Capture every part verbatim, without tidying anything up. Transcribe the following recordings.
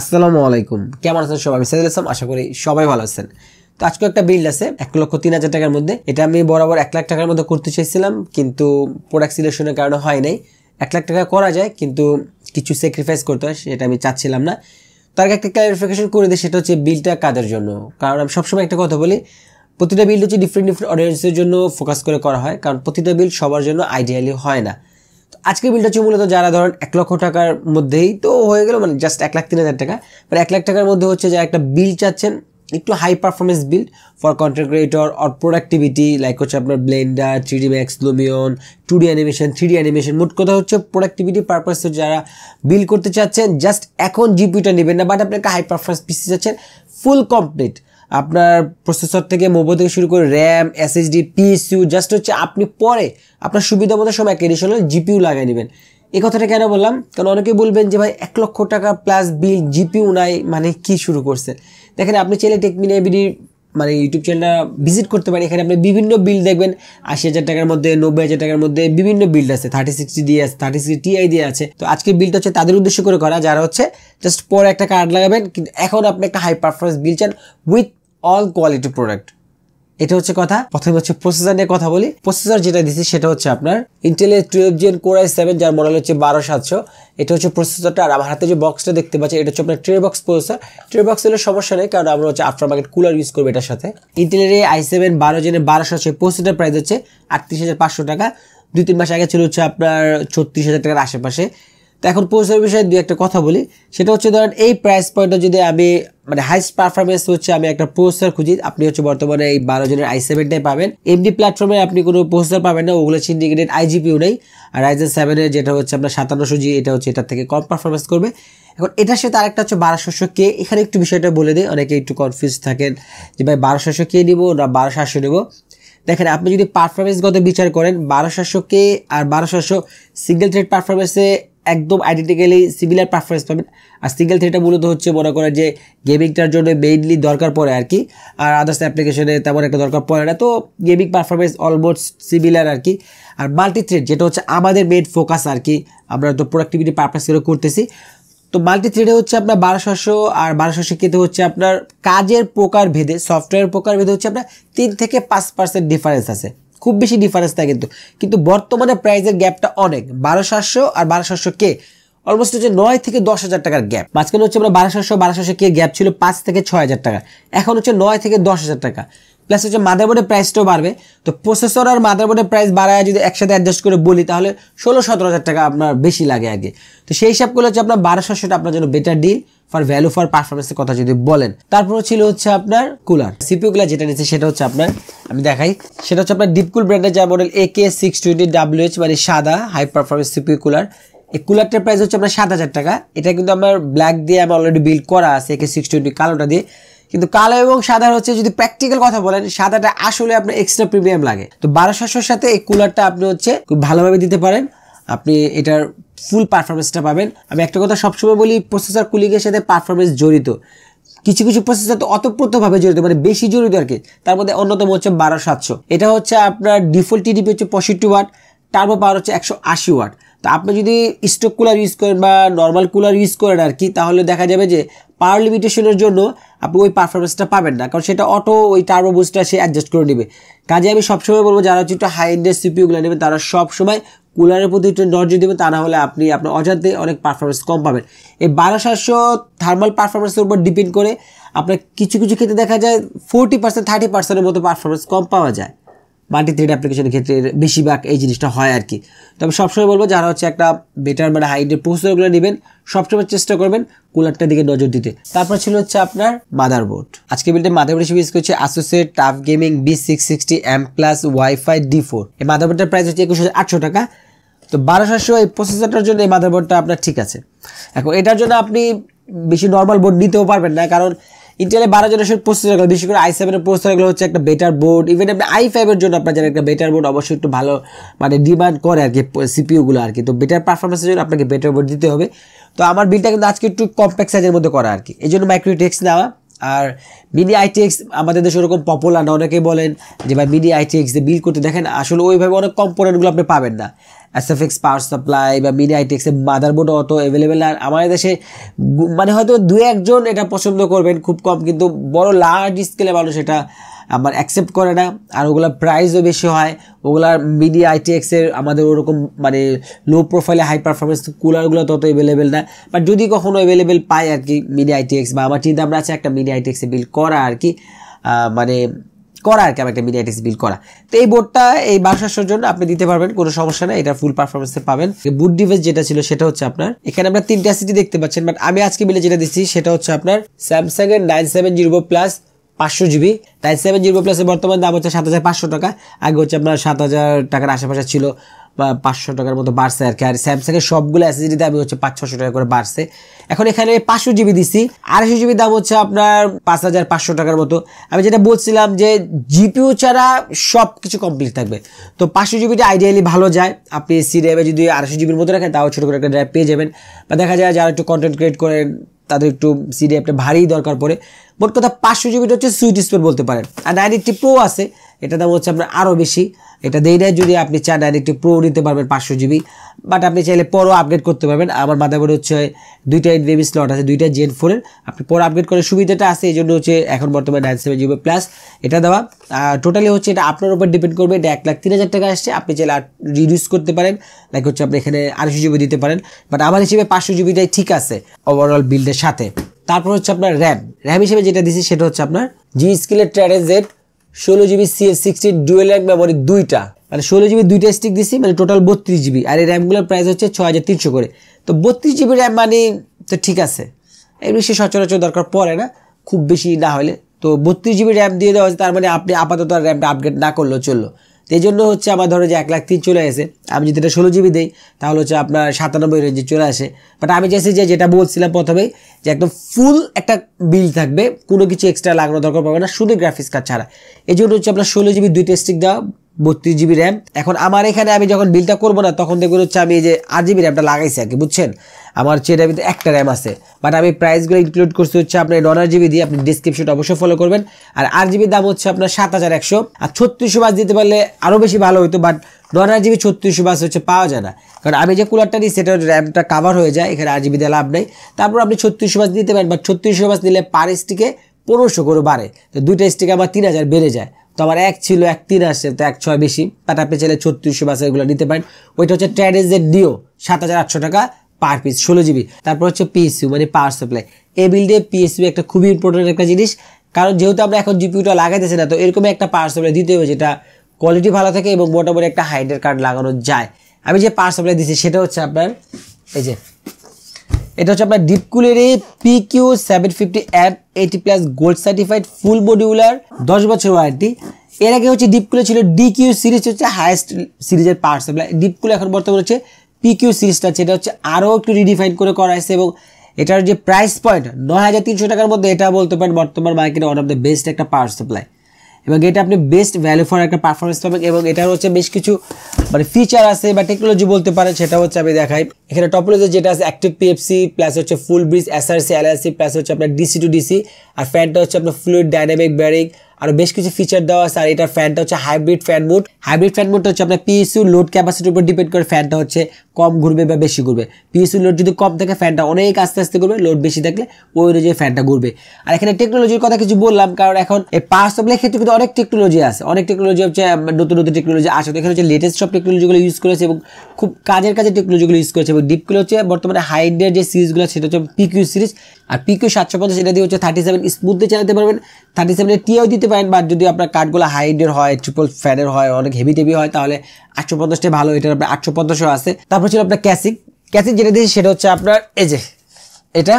আসসালামু আলাইকুম, কেমন আছেন সবাই? আমি সাইদুল ইসলাম, আশা করি সবাই ভালো আছেন। তো আজকে একটা বিল্ড আছে এক লক্ষ তিন হাজার টাকার মধ্যে। এটা আমি বরাবর এক লাখ টাকার মধ্যে করতে চাইছিলাম, কিন্তু প্রোডাক্ট সিলেকশনের কারণে হয় নাই। এক লাখ টাকা করা যায়, কিন্তু কিছু স্যাক্রিফাইস করতে হয়, সেটা আমি চাচ্ছিলাম না। তার আগে একটা ক্লারিফিকেশন করে দিই, সেটা হচ্ছে বিলটা কাদের জন্য। কারণ আমি সবসময় একটা কথা বলি, প্রতিটা বিল হচ্ছে ডিফারেন্ট ডিফারেন্ট অডিয়েন্সের জন্য ফোকাস করে করা হয়, কারণ প্রতিটা বিল সবার জন্য আইডিয়ালি হয় না। আজকে বিলটা হচ্ছে মূলত যারা ধরেন এক লক্ষ টাকার মধ্যেই তো হয়ে গেল, মানে জাস্ট এক লাখ তিন হাজার টাকা মানে এক লাখ টাকার মধ্যে হচ্ছে যারা একটা বিল চাচ্ছেন, একটু high performance build for content creator or productivity, like হচ্ছে আপনার Blender, three D Max, Lumion, two D animation, three D animation, মোট কথা হচ্ছে প্রোডাক্টিভিটি পারপাসে যারা বিল করতে চাচ্ছেন। জাস্ট এখন জিপিউটা নেবেন না, বাট আপনি একটা হাই পারফরমেন্স পিসি চাচ্ছেন, ফুল কমপ্লিট, আপনার প্রসেসর থেকে মোবাইল থেকে শুরু করে র্যাম, এসএসডি, পিএসইউ। জাস্ট হচ্ছে আপনি পরে আপনার সুবিধা মতো সময় অ্যাডিশনাল জিপিউ লাগিয়ে নেবেন। এই কথাটা কেন বললাম, কারণ অনেকে বলবেন যে ভাই এক লক্ষ টাকা প্লাস বিল জিপিউ নাই, মানে কি শুরু করছেন? দেখেন, আপনি চাইলে টেকমিনিয়া বিডির মানে ইউটিউব চ্যানেলটা ভিজিট করতে পারেন। এখানে আপনি বিভিন্ন বিল দেখবেন, আশি হাজার টাকার মধ্যে, নব্বই হাজার টাকার মধ্যে বিভিন্ন বিল আছে। থার্টি সিক্সটি দিয়ে আছে, থার্টি সিক্সটি টিআই দিয়ে আছে। তো আজকের বিলটা হচ্ছে তাদের উদ্দেশ্য করে করা, যারা হচ্ছে জাস্ট পরে একটা কার্ড লাগাবেন, কিন্তু এখন আপনি একটা হাই পারফরমেন্স বিল চান উইথ অল কোয়ালিটি প্রোডাক্ট। এটা হচ্ছে কথা। প্রথমে হচ্ছে প্রসেসর নিয়ে কথা বলি। প্রসেসর যেটা দিচ্ছি সেটা হচ্ছে আপনার ইন্টেলের twelve gen core I seven, যার মডেল হচ্ছে বারো সাতশো। এটা হচ্ছে প্রসেসরটা। আর আমার হাতে যে বক্সটা দেখতে পাচ্ছি, এটা হচ্ছে আপনার tray box processor. Tray box হলে সমস্যা নেই, কারণ আমরা হচ্ছে আফটার মার্কেট কুলার ইউজ করবো এটার সাথে। ইন্টেলের আই সেভেন বারো জেনের বারোশো প্রসেসরটার প্রাইস হচ্ছে আটত্রিশ হাজার পাঁচশো টাকা। দুই তিন মাস আগে ছিল হচ্ছে আপনার ছত্রিশ হাজার টাকার আশেপাশে। তো এখন প্রসেসরের বিষয়ে দুই একটা কথা বলি। সেটা হচ্ছে ধরেন এই প্রাইস পয়েন্টটা যদি আমি মানে হাইস্ট পারফরমেন্স হচ্ছে আমি একটা প্রসেসর খুঁজি, আপনি হচ্ছে বর্তমানে এই বারো জনের আই সেভেনটাই পাবেন। এমডি প্ল্যাটফর্মে আপনি কোনো প্রসেসর পাবেন না, ওগুলো সিন্ডিকেটেড আইজিপিও নেই। আর রাইজেন সেভেনের যেটা হচ্ছে আপনার সাতান্নশো জি, এটা হচ্ছে এটার থেকে কম পারফরমেন্স করবে। এখন এটার সাথে আরেকটা হচ্ছে বারোশো কে। এখানে একটু বিষয়টা বলে দিই, অনেকে একটু কনফিউজ থাকেন যে ভাই বারোশো কে নিবো না বারোশো আটশো নেবো। দেখেন, আপনি যদি পারফরমেন্সগত বিচার করেন, বারোশো কে আর বারোশো সিঙ্গেল থ্রেড পারফরমেন্সে একদম আইডেন্টিক্যালি সিমিলার পারফরমেন্স পাবেন। আর সিঙ্গেল থ্রেডটা মূলত হচ্ছে মনে করেন যে গেমিংটার জন্য মেইনলি দরকার পড়ে আর কি, আর আদার্স অ্যাপ্লিকেশনে তেমন একটা দরকার পড়ে না। তো গেমিং পারফরমেন্স অলমোস্ট সিমিলার আর কি। আর মাল্টি থ্রেড যেটা হচ্ছে আমাদের মেইন ফোকাস আর কি, আমরা তো প্রোডাক্টিভিটি পারপাস করে করতেছি। তো মাল্টি থ্রেডে হচ্ছে আপনার বারোশো আর বারোশো শিক্ষিত হচ্ছে আপনার কাজের প্রকার ভেদে, সফটওয়্যার প্রকার ভেদে হচ্ছে আপনার তিন থেকে পাঁচ পার্সেন্ট ডিফারেন্স আছে। খুব বেশি ডিফারেন্স থাকে কিন্তু, কিন্তু বর্তমানে প্রাইসের গ্যাপটা অনেক। বারোশো আর বারোশো কে অলমোস্ট হচ্ছে নয় থেকে দশ হাজার টাকার গ্যাপ। মাঝখানে হচ্ছে আমরা বারোশো বারোশো কে গ্যাপ ছিল পাঁচ থেকে ছয় হাজার টাকা, এখন হচ্ছে নয় থেকে দশ হাজার টাকা। প্লাস হচ্ছে মাদারবোর্ডের প্রাইসটাও বাড়বে। তো প্রসেসর আর মাদারবোর্ডের প্রাইস বাড়ায় যদি একসাথে অ্যাডজাস্ট করে বলি, তাহলে ষোলো সতেরো হাজার টাকা আপনার বেশি লাগে আগে। তো সেই হিসাব করলে হচ্ছে আপনার বারোশোটা আপনার জন্য better deal for value for পারফরমেন্সের কথা যদি বলেন। তারপর ছিল হচ্ছে আপনার কুলার, সিপিইউ কুলার যেটা নিচ্ছে সেটা হচ্ছে আপনার আমি দেখাই। সেটা হচ্ছে আপনার ডিপকুল ব্র্যান্ডের যা model A K six twenty WH, মানে সাদা হাই পারফরমেন্স সিপিইউ কুলার। এই কুলারটার প্রাইস হচ্ছে আপনার সাত হাজার টাকা। এটা কিন্তু আমার ব্ল্যাক দিয়ে আমার অলরেডি বিল করা আছে, এ কে সিক্স টোয়েন্টি কালোটা দিয়ে। কিন্তু কালো এবং সাদা হচ্ছে যদি প্র্যাকটিক্যাল কথা বলেন, সাদাটা আসলে আপনার এক্সট্রা প্রিমিয়াম লাগে। তো বারোশোর সাথে এই কুলারটা আপনি হচ্ছে খুব ভালোভাবে দিতে পারেন, আপনি এটার ফুল পারফরমেন্সটা পাবেন। আমি একটা কথা সবসময় বলি, প্রসেসর কুলিংয়ের সাথে পারফরমেন্স জড়িত। কিছু কিছু প্রসেসর তো অতপ্রতভাবে জড়িত, মানে বেশি জড়িত আর কি। তার মধ্যে অন্যতম হচ্ছে বারোশো সাতশো। এটা হচ্ছে আপনার ডিফল্ট টিডিপি হচ্ছে পঁয়ষট্টি ওয়াট, টার্বো পাওয়ার হচ্ছে একশো আশি ওয়াট। তো আপনি যদি স্টক কুলার ইউজ করেন বা নর্মাল কুলার ইউজ করেন আর কি, তাহলে দেখা যাবে যে পাওয়ার লিমিটেশনের জন্য আপনি ওই পারফরমেন্সটা পাবেন না, কারণ সেটা অটো ওই টার্বো বুস্টটা সে অ্যাডজাস্ট করে নেবে। কাজে আমি সবসময় বলবো, যারা হচ্ছে একটু হাই এন্ডের সিপিইউগুলো নেবেন, তারা সবসময় কুলারের প্রতি একটু নজর দেবেন, তা না হলে আপনি আপনার অজান্তে অনেক পারফরমেন্স কম পাবেন। এই বারোশো থার্মাল পারফরমেন্সের উপর ডিপেন্ড করে আপনার কিছু কিছু ক্ষেত্রে দেখা যায় ফোরটি পার্সেন্ট থার্টি পার্সেন্টের মতো পারফরমেন্স কম পাওয়া যায়। মাল্টি থ্রেড অ্যাপ্লিকেশনের ক্ষেত্রে বেশিরভাগ এই জিনিসটা হয় আর কি। তবে সবসময় বলবো, যারা হচ্ছে একটা বেটার মানে হাইডের প্রসেসরগুলো নেবেন, সবসময় চেষ্টা করবেন কুলারটার দিকে নজর দিতে। তারপর ছিল হচ্ছে আপনার মাদারবোর্ড। আজকে বিলটা মাদারবোর্ড হিসেবে ইউজ করছে আসুসের TUF gaming B six sixty M plus WiFi D four. এই মাদারবোর্ডটার প্রাইস হচ্ছে একুশ হাজার আটশো টাকা। তো বারোশো এই প্রসেসরটার জন্য এই মাদারবোর্ডটা আপনার ঠিক আছে। এখন এটার জন্য আপনি বেশি নর্মাল বোর্ড নিতেও পারবেন না, কারণ ইন্টেলের বারো জেনারেশন প্রসেসরগুলো, বিশেষ করে আই সেভেনের প্রসেসরগুলো হচ্ছে একটা বেটার বোর্ড। ইভেন আপনি আই ফাইভের জন্য আপনার যেন একটা বেটার বোর্ড অবশ্যই একটু ভালো মানে ডিমান্ড করে আর কি সিপিইউগুলো আর কি। তো বেটার পারফরমেন্সের জন্য আপনাকে বেটার বোর্ড দিতে হবে। তো আমার বিলটা কিন্তু আজকে একটু কমপ্যাক্ট সাইজের মধ্যে করা আর কি, এই জন্য মাইক্রোটেক্স নেওয়া। আর মিনি আইটিএক্স আমাদের দেশে ওরকম পপুলার না, অনেকেই বলেন যে ভাই মিনি আইটিএক্স দিয়ে বিল করতে। দেখেন, আসলে ওইভাবে অনেক কম্পোনেন্টগুলো আপনি পাবেন না। एसएफएक्स पावर सप्लाई बा मिनी आईटीएक्सের মাদারবোর্ড অটো अवेलेबल আর আমাদের দেশে মানে হয়তো দুই একজন এটা পছন্দ করবেন খুব কম কিন্তু বড় লার্জ স্কেলে মানুষ এটা আমার অ্যাকসেপ্ট করে না আর ওগুলা প্রাইসও বেশি হয় ওগুলার মিডি আইটিএক্স এর আমাদের ওরকম মানে লো প্রোফাইলে হাই পারফরম্যান্স কুলার গুলো তত अवेलेबल না বাট যদি কখনো अवेलेबल পাই আর কি মিডি আইটিএক্স বা আমার চিন্তা আমরা আছে একটা মিডি আইটিএক্স এ বিল করা আর কি মানে করা আর কি একটা মিডি আইটিএক্স বিল করা তো এই বোর্ডটা এই বাক্সের জন্য আপনি দিতে পারবেন কোনো সমস্যা না এটা ফুল পারফরম্যান্সে পাবেন বুট ডিভাইস যেটা ছিল সেটা হচ্ছে আপনার এখানে আমরা তিনটা সিটি দেখতে পাচ্ছেন বাট আমি আজকে বিলে যেটা দিছি সেটা হচ্ছে আপনার Samsung এর nine seventy Evo Plus पाँच सौ GB nine seven zero plus बर्तमान दाम होता है सात हज़ार पाँच सौ टाका आगे होता है अपना सात हज़ार टाकार आशेपाशे छिलो पाँच सौ টাকার মতো বাড়ছে আর কি আর স্যামসাং এর সবগুলো এসএসডি দাম হচ্ছে পাঁচ হাজার ছয়শ টাকা করে বাড়ছে এখন এখানে পাঁচশো জিবি দিছি আড়াইশো জিবি দাম হচ্ছে আপনার পাঁচ হাজার পাঁচশো টাকার মতো আমি যেটা বলছিলাম যে জিপিইউ ছাড়া সবকিছু কমপ্লিট থাকবে তো পাঁচশো জিবিটা আইডিয়ালি ভালো যায় আপনি সিরিয়াম এ যদি আড়াইশো জিবির মতো রাখেন তাও ছোট করে একটা ড্রাইভ পেয়ে যাবেন বা দেখা যায় যারা একটু কন্টেন্ট ক্রিয়েট করেন তাদের একটু সিরিয়ামটা ভারী দরকার পড়ে মোট কথা পাঁচশো জিবিটা হচ্ছে সুইট স্পট বলতে পারেন আর নয়শো প্রো আছে এটা দাম হচ্ছে আপনার আরো বেশি এটা দেই না যদি আপনি চান ডাইরেক্ট প্রো নিতে পারবেন পাঁচশো জিবি বাট আপনি চাইলে পরও আপডেট করতে পারবেন আমার মাদারবোর্ড হচ্ছে দুইটা এনভিএমই স্লট আছে দুইটা জেন ফোর এর আপনি পর আপডেট করার সুবিধাটা আছে এজন্য হচ্ছে এখন বর্তমানে নাইন সেভেন্টি জিবি প্লাস এটা দেওয়া টোটালি হচ্ছে এটা আপনার উপর ডিপেন্ড করবে এটা এক লাখ তিন হাজার টাকা আসছে আপনি চাইলে রিডিউস করতে পারেন লাইক হচ্ছে আপনি এখানে আড়াইশো জিবি দিতে পারেন বাট আমার হিসেবে পাঁচশো জিবিটাই ঠিক আছে ওভারঅল বিল্ডের সাথে তারপর হচ্ছে আপনার র্যাম র্যাম হিসেবে যেটা দিছি সেটা হচ্ছে আপনার G.skill এর Trident Z ষোলো GB C F sixteen dual rank memory দুইটা মানে ষোলো জিবি দুইটা স্টিক দিছি মানে টোটাল বত্রিশ জিবি আর এই র্যামগুলোর প্রাইস হচ্ছে ছয় হাজার তিনশো করে তো বত্রিশ জিবি র্যাম মানে তো ঠিক আছে এর বেশি সচরাচর দরকার পড়ে না খুব বেশি না হলে তো বত্রিশ জিবি র্যাম দিয়ে দেওয়া হচ্ছে তার মানে আপনি আপাতত আর র্যামটা আপডেট না করলেও চললো এই জন্য হচ্ছে আমার ধরো যে এক লাখ তিন চলে আসে আমি যদি এটা ষোলো জিবি দিই তাহলে হচ্ছে আপনার সাতানব্বই রেঞ্জে চলে আসে বাট আমি চাইছি যে যেটা বলছিলাম প্রথমেই যে একদম ফুল একটা বিল থাকবে কোনো কিছু এক্সট্রা লাগানো দরকার পাবে না শুধু গ্রাফিক্স কার্ড ছাড়া এই জন্য হচ্ছে আপনার ষোলো জিবি দুইটা স্টিক দেওয়া বত্রিশ জিবি র্যাম এখন আমার এখানে আমি যখন বিলটা করবো না তখন দেখবেন হচ্ছে আমি এই যে আট জিবি র্যামটা লাগাইছি আর কি বুঝছেন আমার হচ্ছে এটা ভিতরে একটা র্যাম আছে বাট আমি প্রাইসগুলো ইনক্লুড করছি হচ্ছে আপনার নয় জিবি দিয়ে আপনি ডিসক্রিপশনটা অবশ্যই ফলো করবেন আর আট জিবির দাম হচ্ছে আপনার সাত হাজার একশো আর ছত্রিশশো বাস দিতে পারলে আরও বেশি ভালো হতো বাট নয় জিবি ছত্রিশশো বাস হচ্ছে পাওয়া যায় না কারণ আমি যে কুলারটা নিই সেটা র্যামটা কাভার হয়ে যায় এখানে আট জিবি দিয়ে লাভ নেই তারপর আপনি ছত্রিশশো বাস দিতে পারেন বাট ছত্রিশশো বাস দিলে পার স্টিকে পনেরোশো করে বাড়ে তো দুইটা স্টিকে আমার তিন হাজার বেড়ে যায় তো আমার এক ছিল এক তিন আসছে তো এক ছয় বেশি বাট আপনি চাইলে ছত্রিশশো বাস এগুলো নিতে পারেন ওইটা হচ্ছে Trident Z ডিও সাত হাজার আটশো টাকা পার পিস ষোলো জিবি তারপর হচ্ছে পিএসইউ মানে পাওয়ার সাপ্লাই এই বিল্ডে পিএসইউ একটা খুবই ইম্পর্টেন্ট একটা জিনিস কারণ যেহেতু আমরা এখন জিপিউটা লাগাইতেছি না তো এরকমই একটা পাওয়ার সাপ্লাই দিতে হবে যেটা কোয়ালিটি ভালো থাকে এবং মোটামুটি একটা হাইডের কার্ড লাগানো যায় আমি যে পাওয়ার সাপ্লাই দিচ্ছি সেটা হচ্ছে আপনার এই যে এটা হচ্ছে আপনার ডিপকুলের পিকিউ সেভেন ফিফটি অ্যাপ eighty plus gold certified full modular দশ বছর ওয়ারেন্টি এর আগে হচ্ছে ডিপকুলে ছিল ডিকিউ সিরিজ হচ্ছে হাইয়েস্ট সিরিজের পাওয়ার সাপ্লাই ডিপকুল এখন বর্তমানে হচ্ছে পিকিউ সিরিজটা আছে এটা হচ্ছে আরও একটু রিডিফাইন করে করা হয়েছে এবং এটার যে প্রাইস পয়েন্ট নয় হাজার তিনশো টাকার মধ্যে এটা বলতে পারেন বর্তমান মার্কেটে ওয়ান অফ দ্য বেস্ট একটা পাওয়ার সাপ্লাই এবং এটা আপনি বেস্ট ভ্যালু ফর একটা পারফরমেন্স পাবেন এবং এটার হচ্ছে বেশ কিছু মানে ফিচার আছে বা টেকনোলজি বলতে পারেন সেটা হচ্ছে আমি দেখাই এখানে টপোলজি যেটা আছে অ্যাক্টিভ পিএফসি প্লাস হচ্ছে full bridge SRC LLC plus হচ্ছে আপনার ডিসি টু ডিসি আর ফ্যানটা হচ্ছে আপনার ফ্লুইড ডাইনামিক বেয়ারিং আর বেশ কিছু ফিচার দেওয়া আছে আর এটার ফ্যানটা হচ্ছে hybrid fan mode hybrid fan মোডটা হচ্ছে আপনার পিএসইউ লোড ক্যাপাসিটির উপর ডিপেন্ড করে ফ্যানটা হচ্ছে কম ঘুরবে বা বেশি ঘুরবে পিএসইউ লোড যদি কম থাকে ফ্যানটা অনেক আস্তে আস্তে ঘুরবে লোড বেশি থাকলে ওই অনুযায়ী ফ্যানটা ঘুরবে আর এখানে টেকনোলজির কথা কিছু বললাম কারণ এখন এই পাওয়ার সাপ্লাই ক্ষেত্রে কিন্তু অনেক টেকনোলজি আছে অনেক টেকনোলজি হচ্ছে নতুন নতুন টেকনোলজি আছে তো এখানে হচ্ছে লেটেস্ট সব টেকনোলজিগুলো ইউজ করেছে এবং খুব কাজের কাজে টেকনোলজিগুলো ইউজ করেছে এবং ডিপগুলো হচ্ছে বর্তমানে হাইডের যে সিরিজগুলো সেটা হচ্ছে পিকিউ সিরিজ আর পিকিউ সাতশো পঞ্চাশ সেটা দিয়ে হচ্ছে থার্টি সেভেন স্মুথে চালাতে পারবেন থার্টি সেভেনের টিও দিতে পারেন বা যদি আপনার কার্ডগুলো হাইডের হয় ট্রিপল ফ্যানের হয় অনেক হেভি টেভি হয় তাহলে আটশো পঞ্চাশটা ভালো এটার আপনার আটশো পঞ্চাশও আছে তারপর ছিল আপনার ক্যাসিক ক্যাসিক যেটা দিয়েছে সেটা হচ্ছে আপনার এই যে এটা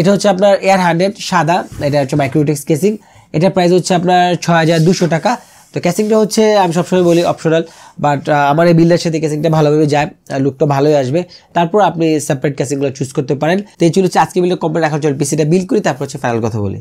এটা হচ্ছে আপনার এয়ার হান্ড্রেড সাদা এটা হচ্ছে মাইক্রোটেক্স ক্যাসিং এটার প্রাইস হচ্ছে আপনার ছয় হাজার দুশো টাকা তো ক্যাসিংটা হচ্ছে আমি সবসময় বলি অপশনাল বাট আমার এই বিল্ডের সাথে ক্যাসিংটা ভালোভাবে যায় লুকটা ভালোই আসবে তারপর আপনি সেপারেট ক্যাসিংগুলো চুজ করতে পারেন তো এই ছিল হচ্ছে আজকে বিল্ডের কম্পিউটার এখন চল পিসিটা বিল করি তারপর হচ্ছে ফাইনাল কথা বলি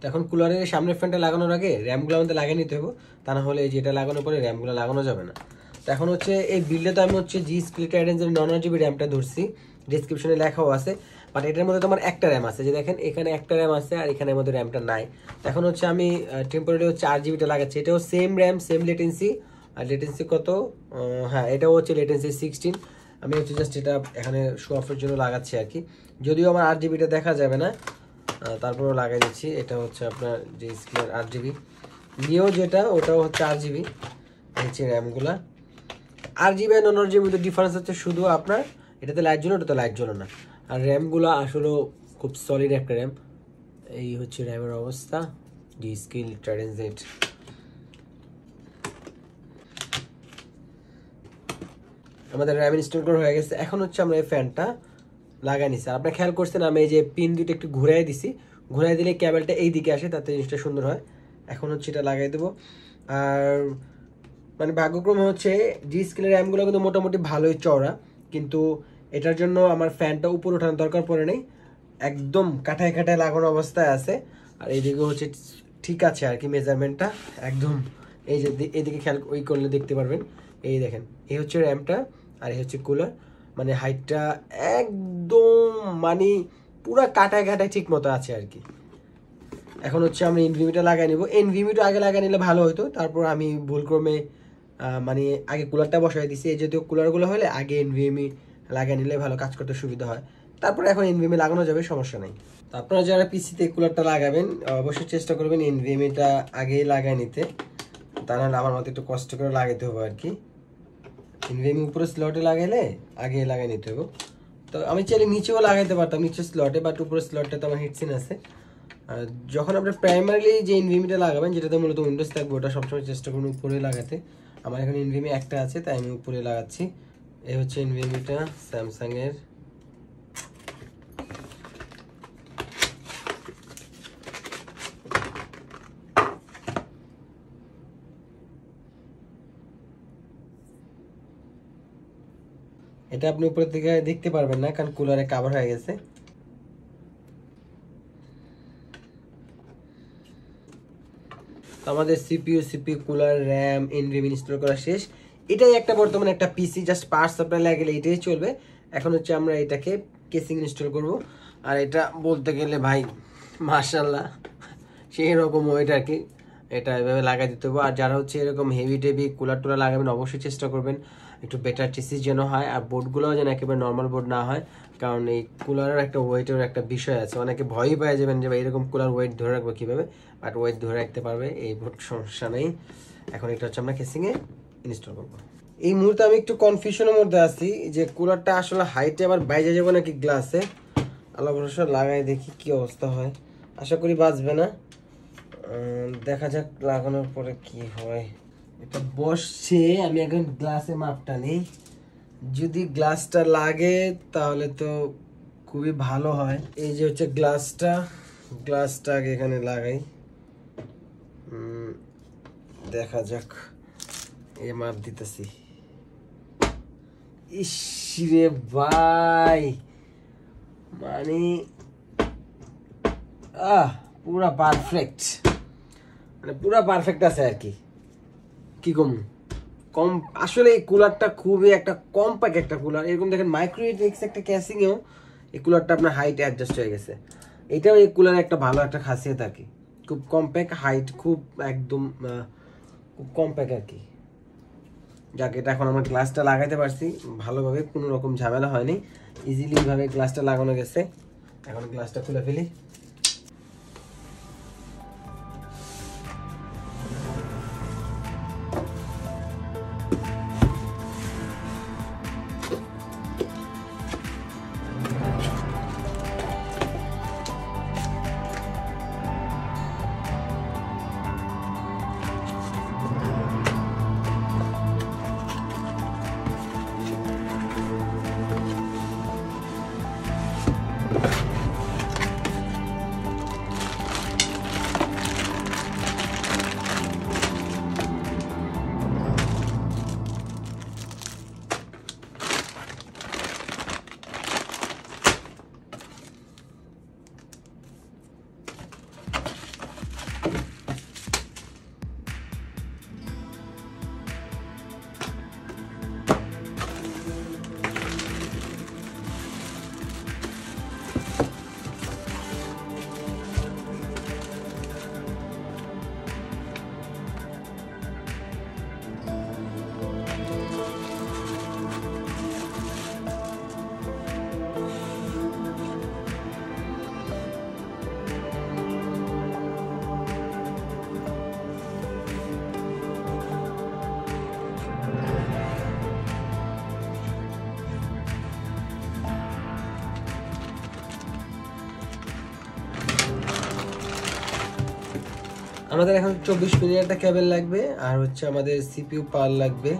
तो এখন কুলারের সামনের ফ্যানটা লাগানোর আগে র‍্যামগুলো আমাদের লাগিয়ে নিতে হবে, তা না হলে এই যে এটা লাগানোর পরে র‍্যামগুলো লাগানো যাবে না। তো এখন হচ্ছে এই বিল্ডে তো আমি হচ্ছে G.skill Trident Z নয় জিবি র‍্যামটা ধরছি, ডেসক্রিপশনে লেখাও আছে, বাট এটার মধ্যে তোমার একটা র‍্যাম আছে, যে দেখেন এখানে একটা র‍্যাম আছে আর এখানে আমাদের র‍্যামটা নাই। এখন হচ্ছে আমি টেম্পোরারি হচ্ছে আট জিবি টা লাগাচ্ছি, এটাও সেম র‍্যাম সেম লেটেন্সি, আর লেটেন্সি কত, হ্যাঁ এটাও হচ্ছে লেটেন্সি सोलह। আমি হচ্ছে জাস্ট এটা এখানে শো অফের জন্য লাগাচ্ছি আর কি, যদিও আমার আট জিবি টা দেখা যাবে না তারপরেও লাগিয়ে দিচ্ছি। এটা হচ্ছে আপনার যে স্ক্রিন আট জিবি নিও যেটা, ওটাও হচ্ছে আট জিবি। এই র‍্যামগুলা আট জিবি আর নয় জিবি এর ডিফারেন্স হচ্ছে শুধু আপনার এটাতে লাইট জ্বলে, ওটাতে লাইট জ্বলে না। আর র‍্যামগুলো আসলে খুব সলিড একটা র‍্যাম। এই হচ্ছে র‍্যামের অবস্থা G.skill Trident Z। আমাদের র‍্যাম ইনস্টল করা হয়ে গেছে, এখন হচ্ছে আমরা এই ফ্যানটা লাগাই নিছি। আর আপনারা খেয়াল করছেন আমি এই যে পিন দুটো একটু ঘুরাই দিছি, ঘুরাই দিলে কেবলটা এই দিকে আসে, তাতে জিনিসটা সুন্দর হয়। এখন হচ্ছে এটা লাগাই দেবো। আর মানে ভাগ্যক্রমে হচ্ছে G.skill এর র‍্যামগুলো কিন্তু মোটামুটি ভালোই চওড়া, কিন্তু এটার জন্য আমার ফ্যানটা উপরে ওঠানোর দরকার পড়ে নেই, একদম কাঠায় কাঠায় লাগানো অবস্থায় আছে। আর এইদিকে হচ্ছে ঠিক আছে আর কি, মেজারমেন্টটা একদম এই যে এদিকে খেয়াল ওই করলে দেখতে পারবেন। এই দেখেন এই হচ্ছে র‍্যামটা আর এই হচ্ছে কুলার, মানে হাইটটা একদম মানে পুরো কাটায় কাটায় ঠিক মতো আছে আর কি। এখন হচ্ছে আমি এনভিএমইটা লাগাই নেব। এনভিএমইটা আগে লাগাই নিলে ভালো হতো, তারপর আমি ভুলক্রমে মানে আগে কুলারটা বসাই দিছি, এই যদিও কুলারগুলো হলে আগে এনভিএমই লাগিয়ে নিলে ভালো, কাজ করতে সুবিধা হয়। তারপরে এখন এনভিএমই লাগানো যাবে, সমস্যা নেই। তো আপনারা যারা পিসিতে কুলারটা লাগাবেন অবশ্যই চেষ্টা করবেন এনভিএমইটা আগেই লাগাই নিতে, তা নাহলে আমার মতো একটু কষ্ট করে লাগাতে হবে আর কি। এনভিএমই উপরে স্লটে লাগাইলে আগে লাগাই নিতে হবে। তো আমি চাইলে নিচেও লাগাইতে পারতাম, নিচের স্লটে, বাট উপরে স্লটটা তো আমার হিটসিন আছে। যখন আপনার প্রাইমারিলি যে এনভিএমইটা লাগাবেন, যেটাতে মূলত উইন্ডোজ থাকবে, ওটা সবসময় চেষ্টা করুন উপরে লাগাতে। আমার এখানে এনভিএমই একটা আছে, তাই আমি উপরে লাগাচ্ছি। এই হচ্ছে এনভিএমইটা স্যামসাং এর। এটা আপনি উপরে থেকে দেখতে পারবেন না, কারণ কুলারে কভার হয়ে গেছে। তো আমাদের CPU, CP, cooler, RAM, NVMe install করা শেষ। এটাই একটা বর্তমানে একটা পিসি, জাস্ট পার্টস আপনার লাগলে এটাই চলবে। এখন হচ্ছে আমরা এটাকে কেসিং ইনস্টল করব। আর এটা বলতে গেলে ভাই মাশাআল্লাহ সেই রকম ওইটা আর কি, এটা এভাবে লাগাই দিতে হবে। আর যারা হচ্ছে এরকম হেভি টেভি কুলার টুলার লাগাবেন, অবশ্যই চেষ্টা করবেন একটু বেটার টিসি যেন হয়, আর বোর্ডগুলোও যেন একেবারে নর্মাল বোর্ড না হয়, কারণ এই কুলারের একটা ওয়েটের একটা বিষয় আছে। অনেকে ভয়ই পেয়ে যাবেন যে ভাই এরকম কুলার ওয়েট ধরে রাখবো কীভাবে, বাট ওয়েট ধরে রাখতে পারবে, এই বোর্ড সমস্যা নেই। এখন এটা হচ্ছে আমরা কেসিংয়ে ইনস্টল করবো। এই মুহূর্তে আমি একটু কনফিউশনের মধ্যে আছি যে কুলারটা আসলে হাইটে আবার বাইজে যাবো নাকি গ্লাসে। আল্লাহ ভরসা লাগাই দেখি কি অবস্থা হয়, আশা করি বাঁচবে না, দেখা যাক লাগানোর পরে কি হয়। এটা বসছে, আমি এখন গ্লাসে মাপটা নেই, যদি গ্লাসটা লাগে তাহলে তো খুবই ভালো হয়। এই যে হচ্ছে গ্লাসটা, গ্লাসটা আগে এখানে লাগাই, দেখা যাক। এই মাপ দিতেছি, ইস রে ভাই, মানে আহ পুরা পারফেক্ট, মানে পুরা পারফেক্ট আছে আর কি। কি কম কম আসলে এই কুলারটা খুবই একটা কম্প্যাক্ট একটা কুলার। এরকম দেখেন মাইক্রোইলেক্ট্রিক্স একটা ক্যাসিংয়েও এই কুলারটা আপনার হাইট অ্যাডজাস্ট হয়ে গেছে। এটাও এই কুলার একটা ভালো একটা খাসিয়ে থাকে, খুব কম্প্যাক্ট, হাইট খুব একদম খুব কম্প্যাক্ট আর কি। যাকে এটা এখন আমরা গ্লাসটা লাগাইতে পারছি ভালোভাবে, কোনো রকম ঝামেলা হয়নি, ইজিলিভাবে গ্লাসটা লাগানো গেছে। এখন গ্লাসটা খুলে ফেলি। আমাদের এখন চব্বিশ মিলি একটা কেবল লাগবে আর হচ্ছে আমাদের সিপিইউ পাওয়ার লাগবে।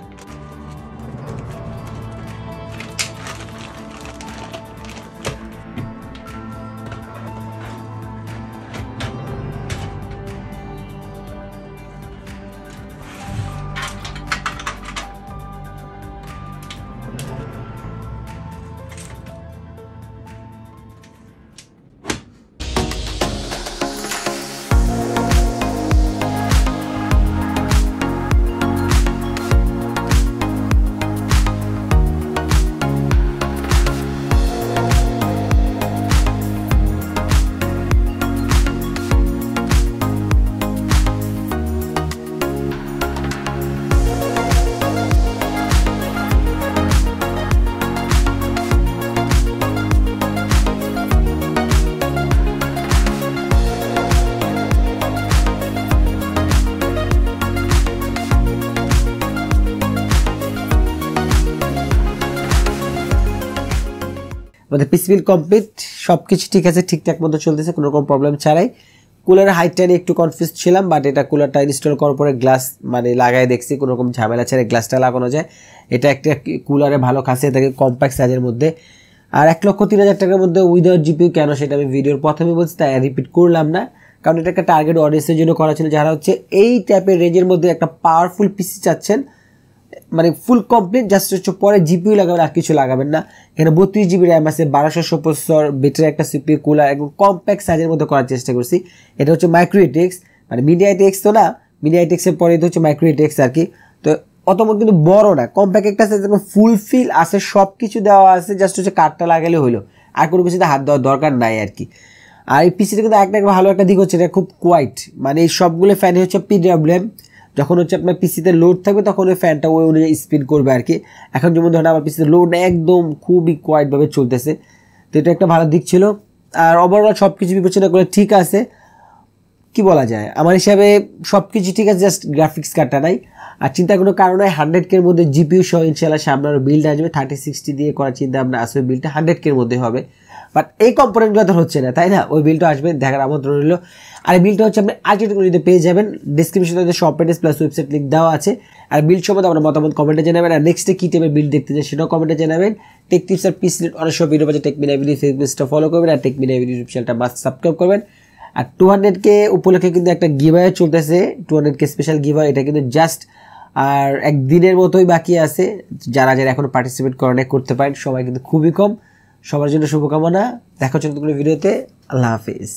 আমাদের পিসবিল কমপ্লিট, সব কিছু ঠিক আছে, ঠিকঠাক মতো চলতেছে কোনো রকম প্রবলেম ছাড়াই। কুলারের হাইটটা নিয়ে একটু কনফিউজ ছিলাম, বাট এটা কুলারটা ইনস্টল করার পরে গ্লাস মানে লাগাই দেখছি কোনো রকম ঝামেলা ছাড়াই গ্লাসটা লাগানো যায়। এটা একটা কুলারে ভালো খাসিয়ে থাকে কম্প্যাক্ট সাইজের মধ্যে। আর এক লক্ষ তিন হাজার টাকার মধ্যে উইদাউট জিপিউ কেন সেটা আমি ভিডিওর প্রথমে বলছি, তাই রিপিট করলাম না, কারণ এটা একটা টার্গেট অডিয়েন্সের জন্য করা ছিল যারা হচ্ছে এই টাইপের রেঞ্জের মধ্যে একটা পাওয়ারফুল পিসি চাচ্ছেন, মানে ফুল কমপ্লিট, জাস্ট হচ্ছে পরে জিপিও লাগাবেন আর কিছু লাগাবেন না। এখানে বত্রিশ জিবি র্যাম আছে, বারোশো সপ্তর বেটার একটা সিপিউ, কুলার একদম কম্প্যাক্ট সাইজের মধ্যে করার চেষ্টা করছি। এটা হচ্ছে মাইক্রোটেক্স, মানে মিডিয়াটেক্স তো না, মিডিয়াটেক্সের পরে এটা হচ্ছে মাইক্রোটেক্স আর কি। তো অত মত কিন্তু বড় না, কম্প্যাক্ট একটা সাইজ একদম ফুলফিল আছে, সব কিছু দেওয়া আছে, জাস্ট হচ্ছে কাঠটা লাগালে হলো, আর কোনো কিছুতে হাত দেওয়ার দরকার নাই আর কি। আর এই পিসিটা কিন্তু একটা ভালো একটা দিক হচ্ছে এটা খুব কোয়াইট, মানে এই সবগুলো ফ্যান হচ্ছে পিডাব্লিউএম, যখন হচ্ছে আপনার পিসিতে লোড থাকবে তখন ওই ফ্যানটা ওই অনুযায়ী স্পিন করবে আর কি। এখন যেমন ধরেন আমার পিসিতে লোড একদম খুবই কোয়াইটভাবে চলতেছে, তো এটা একটা ভালো দিক ছিল। আর ওভারঅল সব কিছু বিবেচনা করে ঠিক আছে, কি বলা যায় আমার হিসাবে সব কিছু ঠিক আছে, জাস্ট গ্রাফিক্স কার্ডটা নাই। আর চিন্তা কোনো কারণে হান্ড্রেড কের মধ্যে জিপিউ সহ ইনশাল্লাহ সামনে আরও বিল্ড আসবে, থার্টি সিক্সটি দিয়ে করার চিন্তা আপনার আসবে, বিলটা হান্ড্রেড কের মধ্যে হবে, বাট এই কম্পোনেন্টগুলো তো হচ্ছে না তাই না, ওই বিলটা আসবে দেখার আমন্ত্রণ রইল। আর এই বিলটা হচ্ছে আপনি আর্টিকেলগুলিতে পেয়ে যাবেন, ডিসক্রিপশনে shop address plus website link দেওয়া আছে। আর বিল সম্বন্ধে আপনার মতামত কমেন্টে জানাবেন, আর নেক্সটে কী টাইপের বিল দেখতে চান সেটাও কমেন্টে জানাবেন। টেক টিপস আর পিস রিলেটেড অনেক সব ভিডিও আছে, টেকমিনা ভিডিও ফেসবুকটা ফলো করবেন, আর টেকমিনা ভিডিও ইউটিউব চ্যানেলটা মাস্ট সাবস্ক্রাইব করবেন। আর টু হান্ড্রেড কে উপলক্ষে কিন্তু একটা গিভওয়ে চলতেছে, two hundred K special giveaway, এটা কিন্তু জাস্ট আর একদিনের মতোই বাকি আছে, যারা যারা এখন পার্টিসিপেট করেন করতে পারেন, সবাই কিন্তু খুবই কম। সবার জন্য শুভকামনা, দেখা হচ্ছে নতুন ভিডিওতে, আল্লাহ হাফিজ।